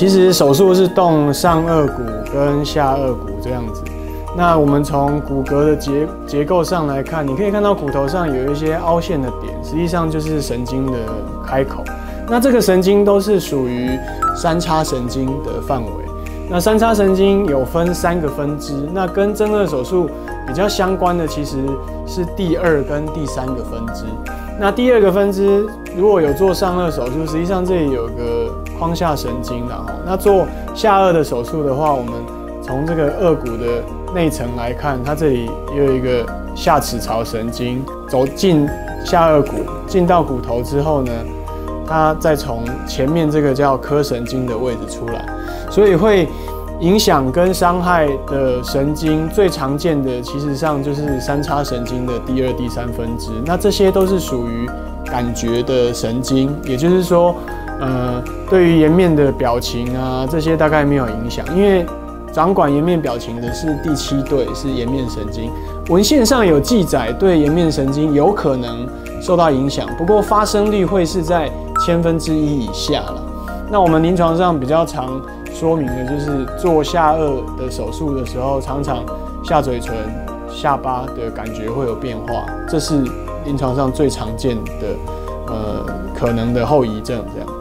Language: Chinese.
其实手术是动上颚骨跟下颚骨这样子。那我们从骨骼的结构上来看，你可以看到骨头上有一些凹陷的点，实际上就是神经的开口。那这个神经都是属于三叉神经的范围。那三叉神经有分三个分支，那跟正颌手术比较相关的其实是第二跟第三个分支。那第二个分支如果有做上颚手术，实际上这里有个眶下神经啦。那做下颚的手术的话，我们从这个颚骨的 内层来看，它这里也有一个下齿槽神经走进下颚骨，进到骨头之后呢，它再从前面这个叫髁神经的位置出来，所以会影响跟伤害的神经最常见的，其实上就是三叉神经的第二、第三分支。那这些都是属于感觉的神经，也就是说，对于颜面的表情啊，这些大概没有影响，因为 掌管颜面表情的是第七对，是颜面神经。文献上有记载，对颜面神经有可能受到影响，不过发生率会是在1/1000以下了。那我们临床上比较常说明的就是做下颚的手术的时候，常常下嘴唇、下巴的感觉会有变化，这是临床上最常见的可能的后遗症。这样。